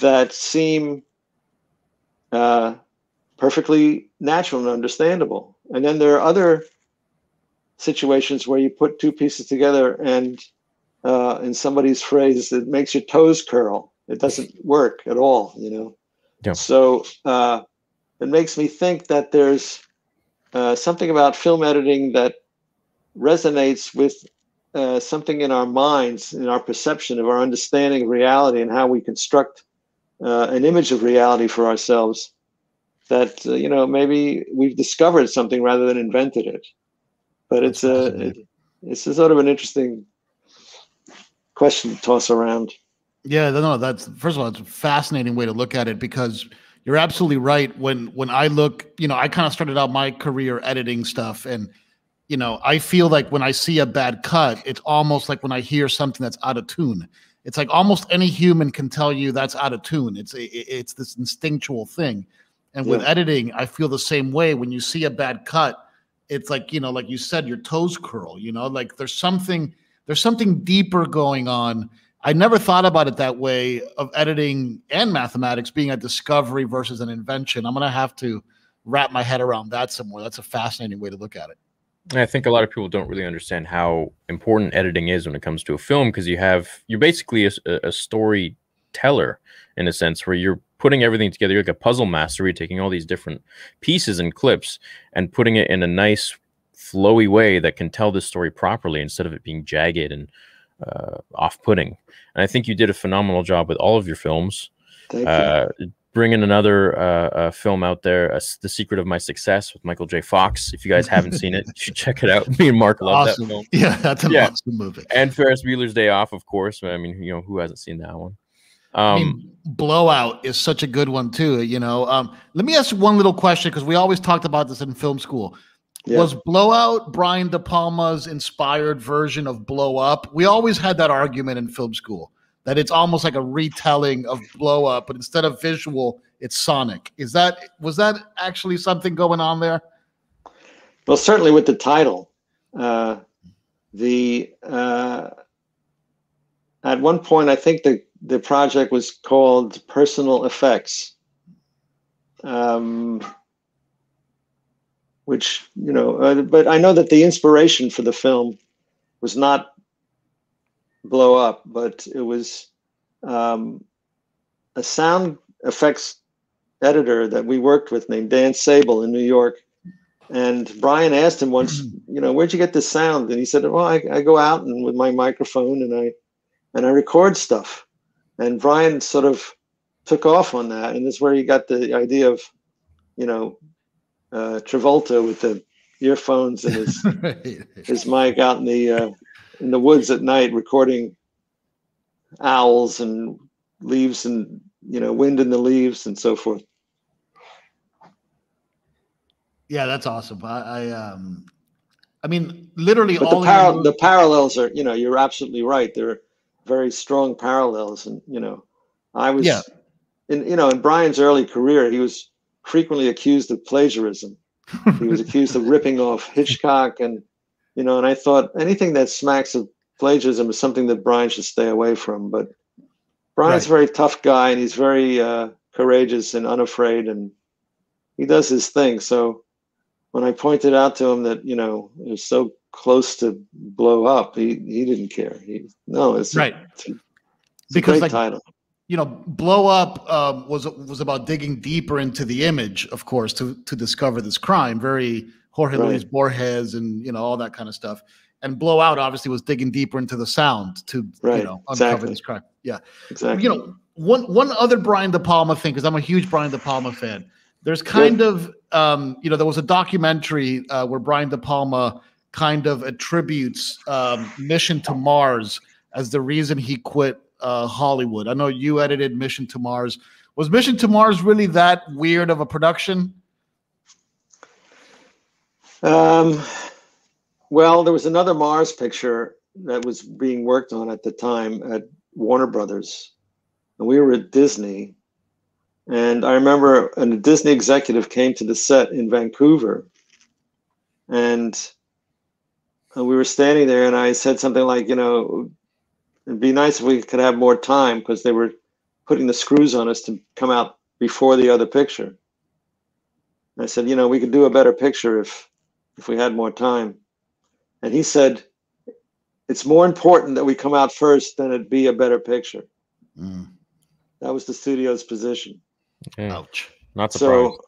that seem uh, perfectly natural and understandable. And then there are other situations where you put two pieces together and, uh, in somebody's phrase, it makes your toes curl. It doesn't work at all, you know? Yeah. So uh, it makes me think that there's uh, something about film editing that resonates with uh, something in our minds, in our perception of our understanding of reality and how we construct uh, an image of reality for ourselves. That uh, you know, maybe we've discovered something rather than invented it, but it's a it, it's a sort of an interesting question to toss around. Yeah, no, that's first of all, it's a fascinating way to look at it, because you're absolutely right. When when I look, you know, I kind of started out my career editing stuff, and you know, I feel like when I see a bad cut, it's almost like when I hear something that's out of tune. It's like almost any human can tell you that's out of tune. It's it, it's this instinctual thing. And with yeah. editing, I feel the same way. When you see a bad cut, it's like, you know, like you said, your toes curl, you know, like there's something, there's something deeper going on. I never thought about it that way, of editing and mathematics being a discovery versus an invention. I'm going to have to wrap my head around that somewhere. That's a fascinating way to look at it. And I think a lot of people don't really understand how important editing is when it comes to a film, because you have, you're basically a, a storyteller in a sense, where you're putting everything together. You're like a puzzle mastery, taking all these different pieces and clips and putting it in a nice flowy way that can tell this story properly, instead of it being jagged and uh, off-putting. And I think you did a phenomenal job with all of your films. Thank uh, you. Bringing another uh, uh, film out there, uh, The Secret of My Success with Michael J. Fox. If you guys haven't seen it, you should check it out. Me and Mark love awesome. that film. Yeah, that's an yeah. awesome movie. And Ferris Bueller's Day Off, of course. I mean, you know, who hasn't seen that one? Um, I mean, Blowout is such a good one too, you know. Um, let me ask you one little question, because we always talked about this in film school. Yeah. Was Blowout Brian De Palma's inspired version of Blow Up? We always had that argument in film school, that it's almost like a retelling of Blow Up, but instead of visual, it's sonic. Is that, was that actually something going on there? Well, certainly with the title. Uh, the uh, at one point, I think the The project was called Personal Effects. Um, which, you know, uh, but I know that the inspiration for the film was not blow up, but it was um, a sound effects editor that we worked with named Dan Sable in New York. And Brian asked him once, you know, where'd you get this sound? And he said, well, I, I go out and with my microphone and I, and I record stuff. And Brian sort of took off on that. And that's where he got the idea of, you know, uh, Travolta with the earphones and his, right. his mic out in the, uh, in the woods at night, recording owls and leaves and, you know, wind in the leaves and so forth. Yeah, that's awesome. I, I, um, I mean, literally but all the, par the parallels are, you know, you're absolutely right. There are very strong parallels. And, you know, I was, yeah. in, you know, in Brian's early career, he was frequently accused of plagiarism. He was accused of ripping off Hitchcock and, you know, and I thought anything that smacks of plagiarism is something that Brian should stay away from. But Brian's right. a very tough guy, and he's very uh, courageous and unafraid, and he does his thing. So when I pointed out to him that, you know, it was so close to blow up, he, he didn't care. He, no, it's, right. a, it's, a, it's because, a great like, title. You know, blow up um, was, was about digging deeper into the image, of course, to, to discover this crime. Very Jorge right. Luis Borges and, you know, all that kind of stuff. And blowout obviously was digging deeper into the sound to, right. you know, uncover exactly. this crime. Yeah. Exactly. You know, one, one other Brian De Palma thing, because I'm a huge Brian De Palma fan. There's kind yeah. of, um, you know, there was a documentary uh, where Brian De Palma kind of attributes um, Mission to Mars as the reason he quit uh, Hollywood. I know you edited Mission to Mars. Was Mission to Mars really that weird of a production? Um, well, there was another Mars picture that was being worked on at the time at Warner Brothers, and we were at Disney. And I remember a Disney executive came to the set in Vancouver, and we were standing there, and I said something like, you know, it'd be nice if we could have more time, because they were putting the screws on us to come out before the other picture. And I said, you know, we could do a better picture if, if we had more time. And he said, it's more important that we come out first than it be a better picture. Mm. That was the studio's position. Okay. Ouch. Not surprised. So,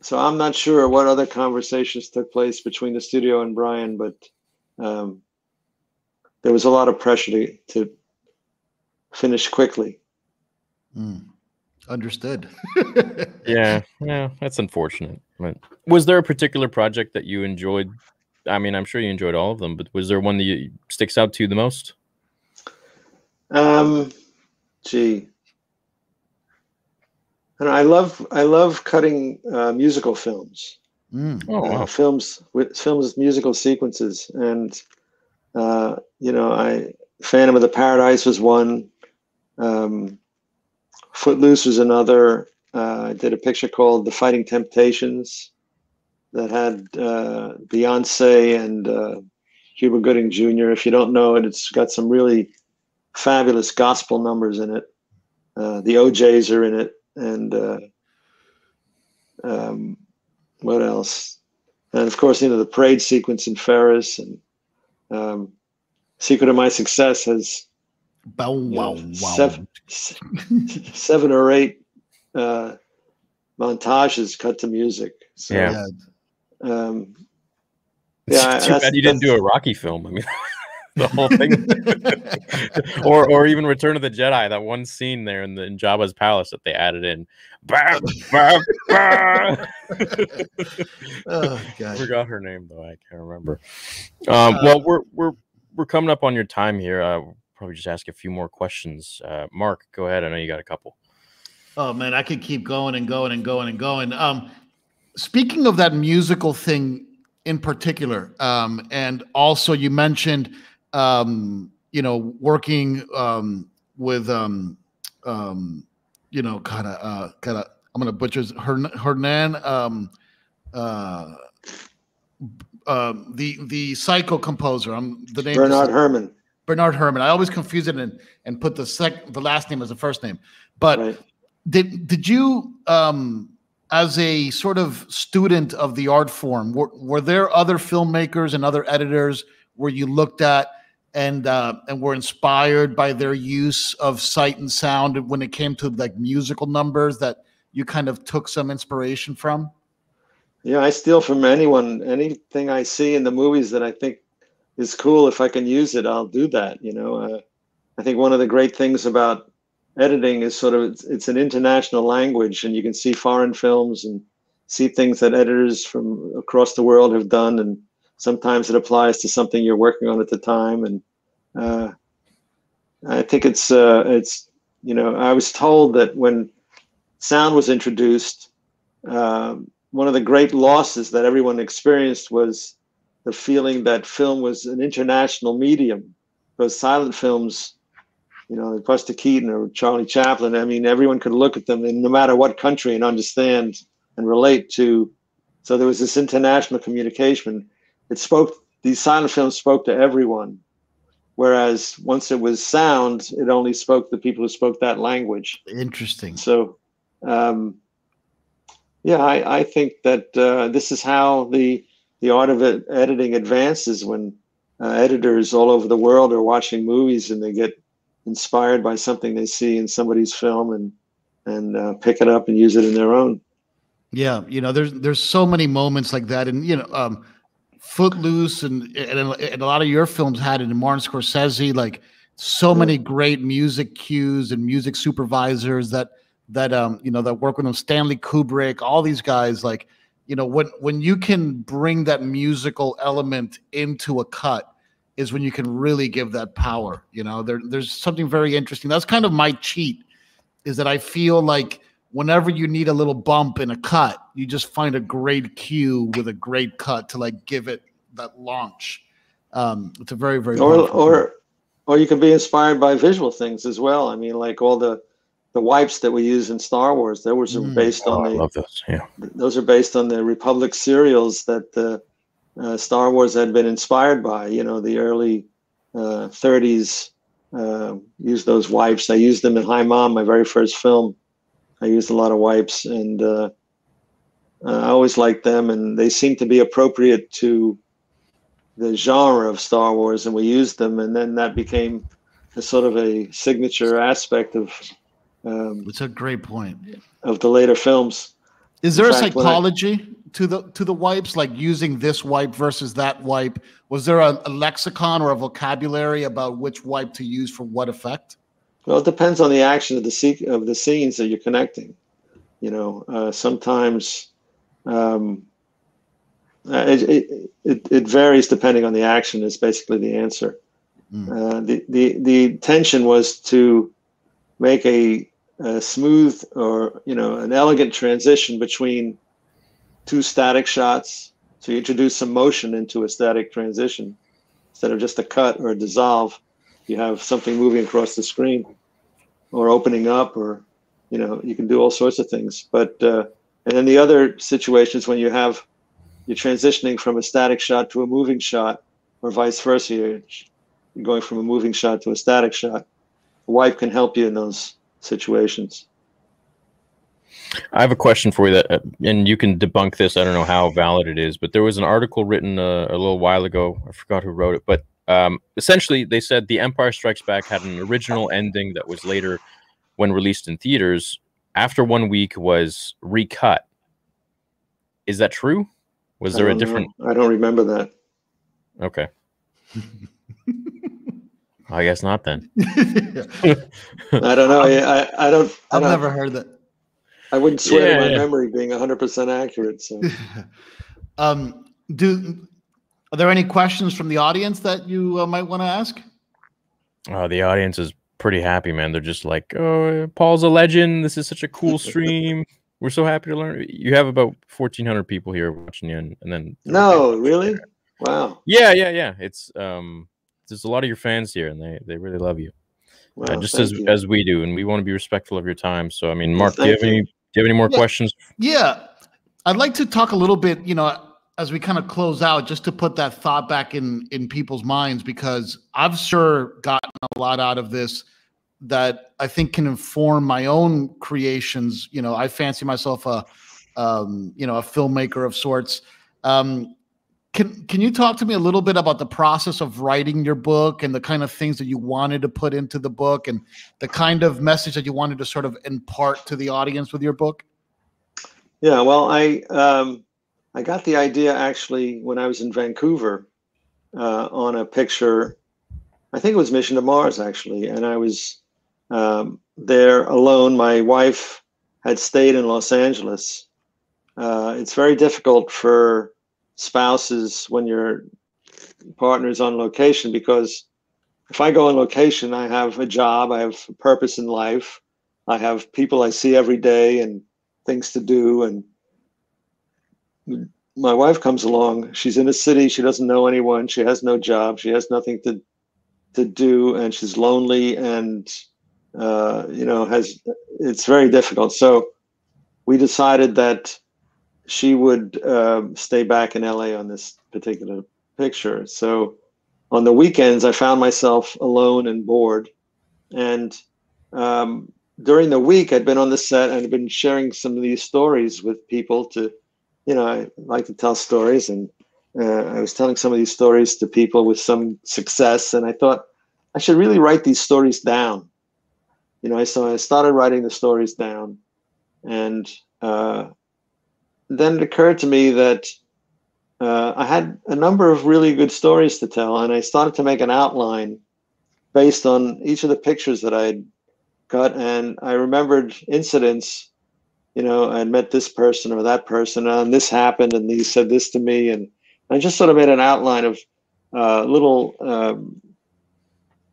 so I'm not sure what other conversations took place between the studio and Brian, but um, there was a lot of pressure to, to finish quickly. Mm. Understood. yeah, yeah, that's unfortunate. But was there a particular project that you enjoyed? I mean, I'm sure you enjoyed all of them, but was there one that you, sticks out to you the most? Um, gee, and I love I love cutting uh, musical films, mm. oh, wow. uh, films with films with musical sequences, and uh, you know, I Phantom of the Paradise was one. Um, Footloose was another. Uh, I did a picture called The Fighting Temptations that had uh, Beyoncé and uh, Hubert Gooding Junior If you don't know it, it's got some really fabulous gospel numbers in it. Uh, the O Js are in it, and uh, um, what else? And of course, you know, the parade sequence in Ferris, and um, Secret of My Success has Bow, wow, know, wow. Seven, seven or eight uh, montages cut to music. So, yeah. Um, yeah. It's too bad you didn't do a Rocky film. I mean, the whole thing, or or even Return of the Jedi. That one scene there in the in Jabba's palace that they added in. Bah, bah, bah. Oh, gosh. I forgot her name though. I can't remember. Um, uh, well, we're we're we're coming up on your time here. Uh, Probably just ask a few more questions. Uh, Mark, go ahead. I know you got a couple. Oh, man, I could keep going and going and going and going. Um, speaking of that musical thing in particular, um, and also you mentioned, um, you know, working um, with, um, um, you know, kind of, uh, kind of, I'm going to butcher Hern Hernan, um, uh, uh, the the psycho composer. I'm the name Bernard Herrmann. Bernard Herrmann. I always confuse it and and put the sec the last name as the first name. But right. did did you? Um, as a sort of student of the art form, were, were there other filmmakers and other editors where you looked at and uh, and were inspired by their use of sight and sound when it came to like musical numbers that you kind of took some inspiration from? Yeah, I steal from anyone, anything I see in the movies that I think is cool. If I can use it, I'll do that. You know, uh, I think one of the great things about editing is sort of it's, it's an international language, and you can see foreign films and see things that editors from across the world have done, and sometimes it applies to something you're working on at the time. And uh, I think it's uh, it's you know, I was told that when sound was introduced, Uh, one of the great losses that everyone experienced was the feeling that film was an international medium, because silent films, you know, Buster Keaton or Charlie Chaplin, I mean, everyone could look at them in no matter what country and understand and relate to. So there was this international communication. It spoke, these silent films spoke to everyone. Whereas once it was sound, it only spoke to people who spoke that language. Interesting. So, um, yeah, I, I think that uh, this is how the the art of it, editing advances, when uh, editors all over the world are watching movies and they get inspired by something they see in somebody's film and and uh, pick it up and use it in their own. Yeah, you know, there's there's so many moments like that, and you know, um, Footloose and, and and a lot of your films had it, in Martin Scorsese, like so yeah. many great music cues and music supervisors that. that, um, you know, that work with them, Stanley Kubrick, all these guys, like, you know, when, when you can bring that musical element into a cut is when you can really give that power. You know, there, there's something very interesting. That's kind of my cheat, is that I feel like whenever you need a little bump in a cut, you just find a great cue with a great cut to like give it that launch. Um, it's a very, very, or, or, or you can be inspired by visual things as well. I mean, like all the, The wipes that we use in Star Wars, they were mm. based oh, on the. I love those. Yeah. Those are based on the Republic serials that the uh, uh, Star Wars had been inspired by. You know, the early uh, thirties uh, used those wipes. I used them in High Mom, my very first film. I used a lot of wipes, and uh, I always liked them, and they seemed to be appropriate to the genre of Star Wars, and we used them, and then that became a sort of a signature aspect of. Um, it's a great point of the later films. Is there in a fact, psychology I, to the to the wipes, like using this wipe versus that wipe? Was there a, a lexicon or a vocabulary about which wipe to use for what effect? Well, it depends on the action of the of the scenes that you're connecting. You know, uh, sometimes um, it, it it it varies depending on the action. Is basically the answer. Mm. Uh, the the the intention was to make a a smooth or, you know, an elegant transition between two static shots. So you introduce some motion into a static transition. Instead of just a cut or a dissolve, you have something moving across the screen or opening up, or, you know, you can do all sorts of things. But, uh, and then the other situation is when you have, you're transitioning from a static shot to a moving shot, or vice versa. You're, you're going from a moving shot to a static shot. A wipe can help you in those situations. I have a question for you that, and you can debunk this. I don't know how valid it is, but there was an article written uh, a little while ago. I forgot who wrote it, but um, essentially they said The Empire Strikes Back had an original ending that was later, when released in theaters, after one week was recut. Is that true? Was there a different? I don't remember that. Okay. I guess not then. I don't know. I, I, I don't. I I've don't, never heard that. I wouldn't swear yeah, to my yeah. memory being one hundred percent accurate. So, um, do are there any questions from the audience that you uh, might want to ask? Oh, the audience is pretty happy, man. They're just like, "Oh, Paul's a legend. This is such a cool stream. We're so happy to learn." You have about fourteen hundred people here watching you, and, and then no, really, there. Wow. Yeah, yeah, yeah. It's um. There's a lot of your fans here, and they, they really love you, wow, uh, just as you. as we do, and we want to be respectful of your time. So, I mean, Mark, well, do you have any you. do you have any more yeah. questions? Yeah, I'd like to talk a little bit, you know, as we kind of close out, just to put that thought back in in people's minds, because I've sure gotten a lot out of this that I think can inform my own creations. You know, I fancy myself a um, you know, a filmmaker of sorts. Um, can can you talk to me a little bit about the process of writing your book and the kind of things that you wanted to put into the book and the kind of message that you wanted to sort of impart to the audience with your book? Yeah, well, I um, I got the idea actually when I was in Vancouver uh, on a picture. I think it was Mission to Mars actually, and I was um, there alone. My wife had stayed in Los Angeles. Uh, it's very difficult for spouses when your partner's on location, because if I go on location, I have a job, I have a purpose in life, I have people I see every day and things to do. And my wife comes along, she's in a city, she doesn't know anyone, she has no job, she has nothing to to do, and she's lonely, and uh, you know, has it's very difficult. So we decided that she would uh, stay back in L A on this particular picture. So on the weekends, I found myself alone and bored. And um, during the week, I'd been on the set and I'd been sharing some of these stories with people to, you know, I like to tell stories, and uh, I was telling some of these stories to people with some success. And I thought I should really write these stories down. You know, so I started writing the stories down, and uh, then it occurred to me that uh, I had a number of really good stories to tell, and I started to make an outline based on each of the pictures that I had got, and I remembered incidents. You know, I had met this person or that person, and this happened, and he said this to me, and I just sort of made an outline of uh, little um,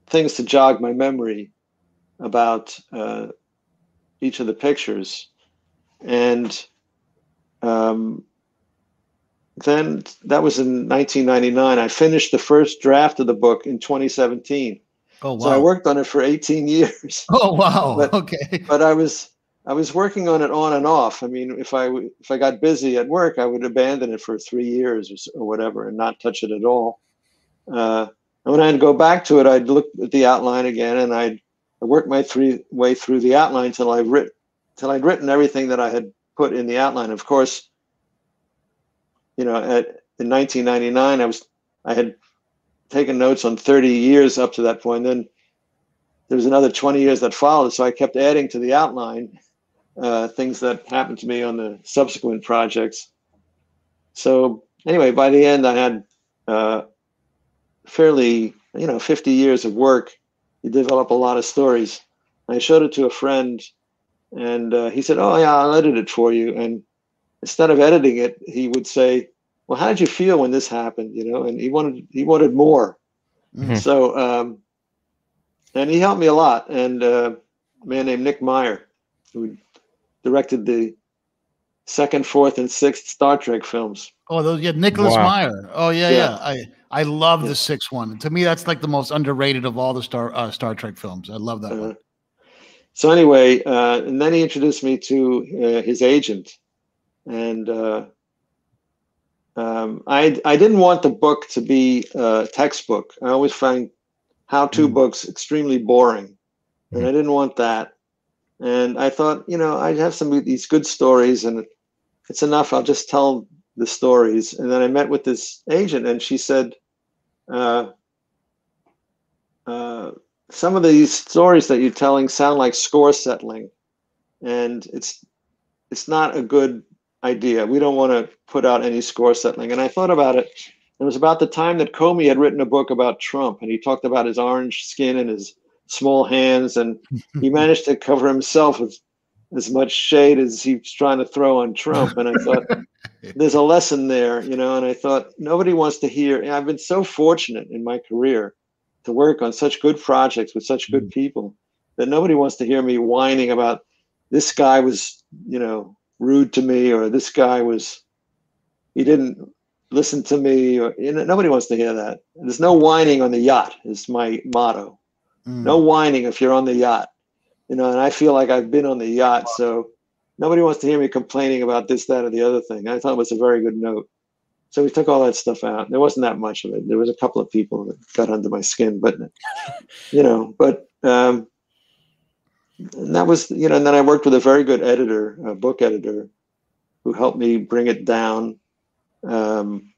things to jog my memory about uh, each of the pictures. And um, then that was in nineteen ninety-nine. I finished the first draft of the book in twenty seventeen. Oh, wow. So I worked on it for eighteen years. Oh, wow. But, okay. But I was, I was working on it on and off. I mean, if I, if I got busy at work, I would abandon it for three years or whatever and not touch it at all. Uh, and when I'd go back to it, I'd look at the outline again, and I'd, I worked my three way through the outline till I've written, till I'd written everything that I had put in the outline. Of course, you know, at, in nineteen ninety-nine, I was, I had taken notes on thirty years up to that point. Then there was another twenty years that followed. So I kept adding to the outline uh, things that happened to me on the subsequent projects. So anyway, by the end, I had uh, fairly, you know, fifty years of work. You develop a lot of stories. I showed it to a friend, and uh, he said, "Oh yeah, I'll edit it for you." And instead of editing it, he would say, "Well, how did you feel when this happened?" You know, and he wanted he wanted more. Mm-hmm. So, um, and he helped me a lot. And uh, a man named Nick Meyer, who directed the second, fourth, and sixth Star Trek films. Oh, those yeah, Nicholas wow. Meyer. Oh yeah, yeah. yeah. I, I love the sixth one. To me, that's like the most underrated of all the Star uh, Star Trek films. I love that uh, one. So anyway, uh, and then he introduced me to uh, his agent, and uh, um, I I didn't want the book to be a textbook. I always find how-to mm. books extremely boring, and mm. I didn't want that. And I thought, you know, I have some of these good stories, and it's enough. I'll just tell the stories. And then I met with this agent, and she said, Uh, uh, some of these stories that you're telling sound like score settling, and it's it's not a good idea. We don't want to put out any score settling. And I thought about it. It was about the time that Comey had written a book about Trump, and he talked about his orange skin and his small hands, and he managed to cover himself with as much shade as he was trying to throw on Trump. And I thought, there's a lesson there, you know, and I thought nobody wants to hear. I've been so fortunate in my career to work on such good projects with such good people that nobody wants to hear me whining about this guy was, you know, rude to me, or this guy was, he didn't listen to me, or you know, nobody wants to hear that. There's no whining on the yacht is my motto. Mm. No whining if you're on the yacht, you know, and I feel like I've been on the yacht. So nobody wants to hear me complaining about this, that, or the other thing. I thought it was a very good note. So we took all that stuff out. There wasn't that much of it. There was a couple of people that got under my skin, but, you know, but um, and that was, you know, and then I worked with a very good editor, a book editor, who helped me bring it down. Um,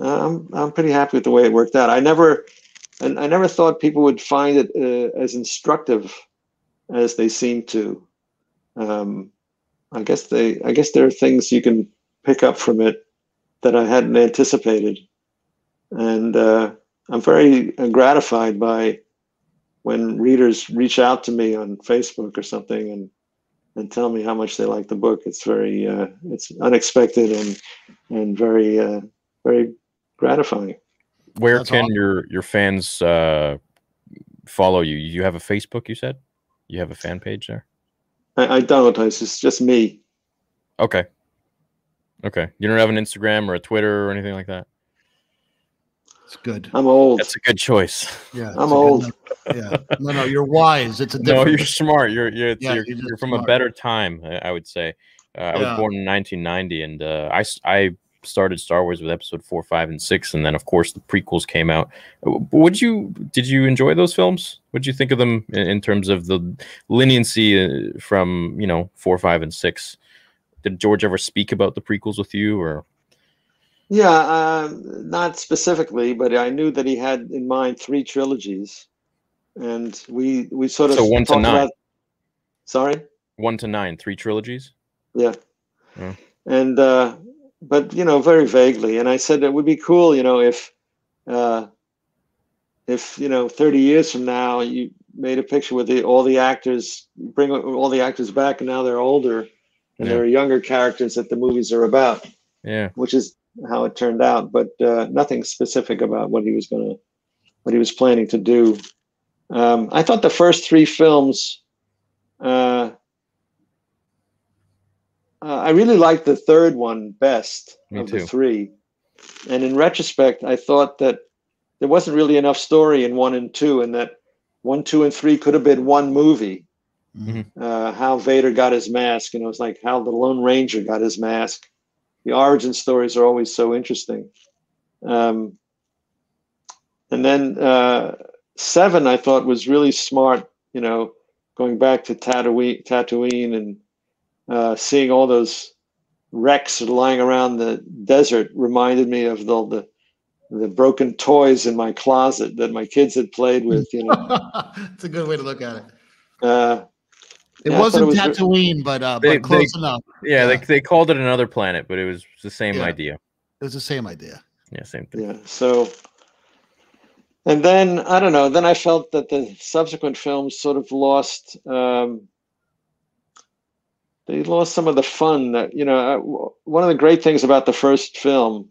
I'm I'm pretty happy with the way it worked out. I never, and I never thought people would find it uh, as instructive as they seem to. Um, I guess they. I guess there are things you can pick up from it that I hadn't anticipated, and uh, I'm very gratified by when readers reach out to me on Facebook or something and and tell me how much they like the book. It's very uh, it's unexpected and and very uh, very gratifying. Where That's can awesome. your your fans uh, follow you? You have a Facebook, you said? You have a fan page there? I, I don't. It's just me. Okay. Okay. You don't have an Instagram or a Twitter or anything like that? It's good. I'm old. That's a good choice. Yeah. I'm old. Good, yeah. No, no, you're wise. It's a different... No, you're smart. You're you're yeah, you're, you're, you're from a better time, I, I would say. Uh, I yeah. was born in nineteen ninety, and uh, I, I started Star Wars with episode four, five, and six, and then, of course, the prequels came out. Would you Did you enjoy those films? What did you think of them in, in terms of the leniency from, you know, four, five, and six? Did George ever speak about the prequels with you, or? Yeah, uh, not specifically, but I knew that he had in mind three trilogies, and we we sort of so one to nine. About, sorry, one to nine, three trilogies. Yeah, yeah. and uh, but you know, very vaguely, and I said it would be cool, you know, if uh, if you know, thirty years from now, you made a picture with the, all the actors, bring all the actors back, and now they're older. And yeah. there are younger characters that the movies are about, yeah, which is how it turned out. But uh, nothing specific about what he was going to, what he was planning to do. Um, I thought the first three films. Uh, uh, I really liked the third one best Me of too. the three, and in retrospect, I thought that there wasn't really enough story in one and two, and that one, two, and three could have been one movie. Mm-hmm. Uh, how Vader got his mask, and it was like how the Lone Ranger got his mask. The origin stories are always so interesting. Um, and then uh, seven, I thought, was really smart. You know, going back to Tatooine, Tatooine, and uh, seeing all those wrecks lying around the desert reminded me of the the, the broken toys in my closet that my kids had played with. You know, it's a good way to look at it. Uh, It yeah, wasn't it was Tatooine, but, uh, they, but close they, enough. Yeah, yeah. They, they called it another planet, but it was the same yeah. idea. It was the same idea. Yeah, same thing. Yeah, so, and then, I don't know, then I felt that the subsequent films sort of lost, um, they lost some of the fun that, you know, I, one of the great things about the first film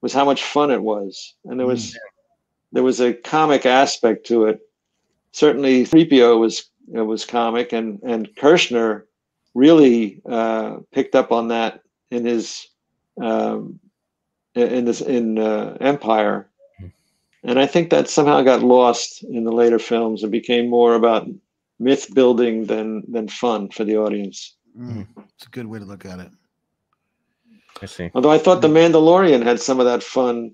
was how much fun it was. And there was, mm. there was a comic aspect to it. Certainly, three P O was It was comic, and and Kirshner really uh, picked up on that in his um, in this in uh, Empire, and I think that somehow got lost in the later films and became more about myth building than than fun for the audience. Mm, it's a good way to look at it. I see. Although I thought The Mandalorian had some of that fun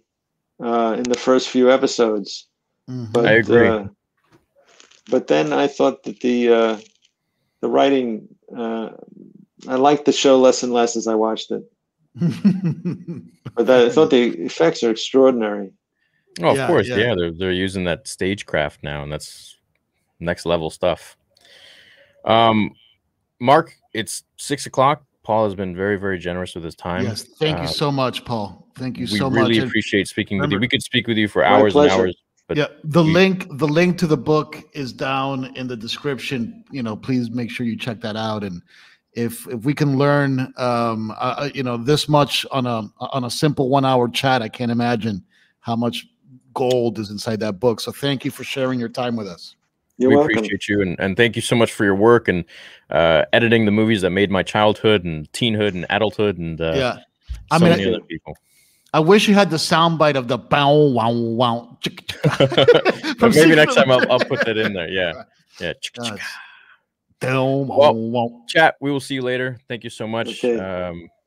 uh, in the first few episodes. Mm-hmm. But, I agree. Uh, But then I thought that the uh, the writing, uh, I liked the show less and less as I watched it. But that, I thought the effects are extraordinary. Oh, yeah, of course, yeah. yeah. They're they're using that stagecraft now, and that's next level stuff. Um, Mark, it's six o'clock. Paul has been very, very generous with his time. Yes, thank uh, you so much, Paul. Thank you so much. We really appreciate speaking Remember, with you. We could speak with you for hours and hours. But yeah, the you, link the link to the book is down in the description. You know, please make sure you check that out. And if if we can learn, um, uh, you know, this much on a on a simple one hour chat, I can't imagine how much gold is inside that book. So thank you for sharing your time with us. You're we welcome. appreciate you, and and thank you so much for your work and uh, editing the movies that made my childhood and teenhood and adulthood and uh, yeah, so I mean, many I, other people. I wish you had the soundbite of the bow wow wow. But maybe next time I'll, I'll put that in there. Yeah, yeah. Well, chat. We will see you later. Thank you so much. Okay. Um,